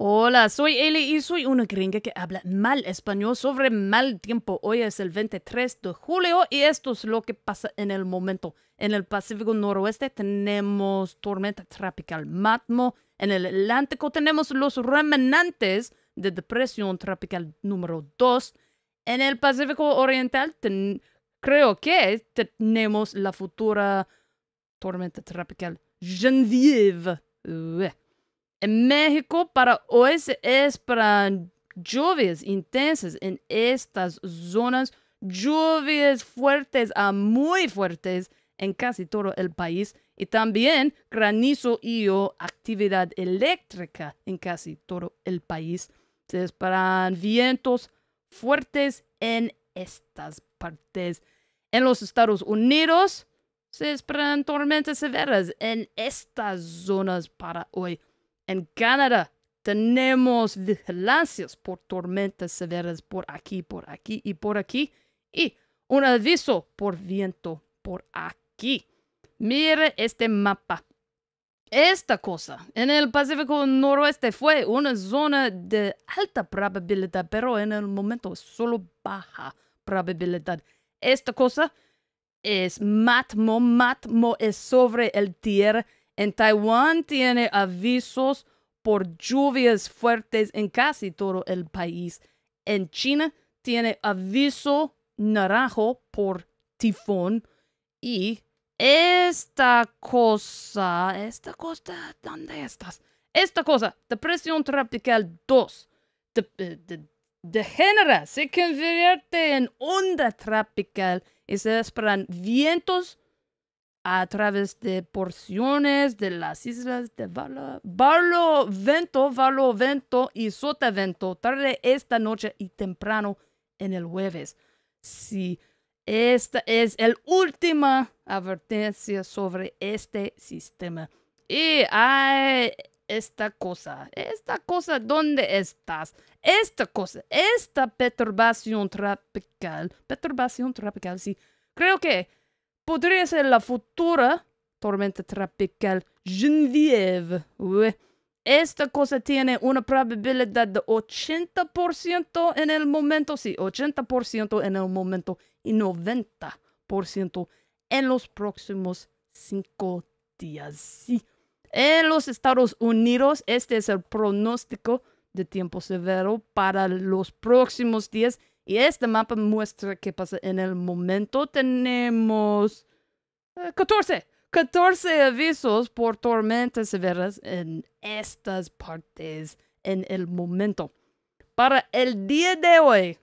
Hola, soy Eli y soy una gringa que habla mal español sobre mal tiempo. Hoy es el 23 de julio y esto es lo que pasa en el momento. En el Pacífico Noroeste tenemos tormenta tropical Matmo. En el Atlántico tenemos los remanentes de depresión tropical número 2. En el Pacífico Oriental creo que tenemos la futura tormenta tropical Genevieve. En México, para hoy se esperan lluvias intensas en estas zonas, lluvias fuertes a muy fuertes en casi todo el país y también granizo y actividad eléctrica en casi todo el país. Se esperan vientos fuertes en estas partes. En los Estados Unidos se esperan tormentas severas en estas zonas para hoy. En Canadá tenemos vigilancias por tormentas severas por aquí y por aquí. Y un aviso por viento por aquí. Mire este mapa. Esta cosa en el Pacífico Noroeste fue una zona de alta probabilidad, pero en el momento es solo baja probabilidad. Esta cosa es Matmo. Matmo es sobre el tierra. En Taiwán tiene avisos por lluvias fuertes en casi todo el país. En China tiene aviso naranjo por tifón. Y esta cosa, ¿dónde estás? Esta cosa, depresión tropical 2, degenera, se convierte en onda tropical y se esperan vientos a través de porciones de las islas de Barlovento y Sotavento, tarde esta noche y temprano en el jueves. Sí, esta es la última advertencia sobre este sistema. Y hay esta cosa, ¿dónde estás? Esta perturbación tropical, sí, creo que podría ser la futura tormenta tropical Genevieve. Esta cosa tiene una probabilidad de 80% en el momento. Sí, 80% en el momento y 90% en los próximos 5 días. Sí. En los Estados Unidos, este es el pronóstico de tiempo severo para los próximos días. Y este mapa muestra qué pasa en el momento. Tenemos 14 avisos por tormentas severas en estas partes en el momento. Para el día de hoy,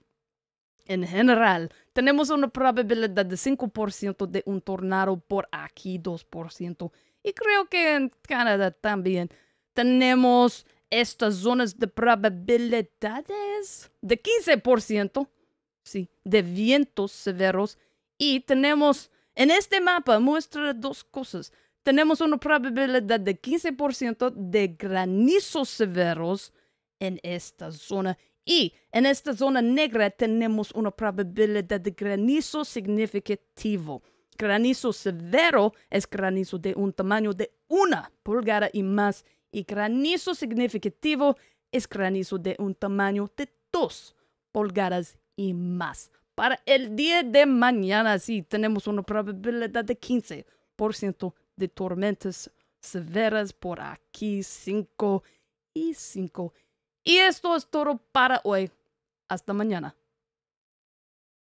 en general, tenemos una probabilidad de 5% de un tornado por aquí, 2%. Y creo que en Canadá también tenemos estas zonas de probabilidades de 15%. Sí, de vientos severos. Y tenemos, en este mapa muestra dos cosas. Tenemos una probabilidad de 15% de granizos severos en esta zona. Y en esta zona negra tenemos una probabilidad de granizo significativo. Granizo severo es granizo de un tamaño de 1 pulgada y más. Y granizo significativo es granizo de un tamaño de 2 pulgadas y más. Para el día de mañana, sí, tenemos una probabilidad de 15% de tormentas severas por aquí, 5 y 5. Y esto es todo para hoy. Hasta mañana.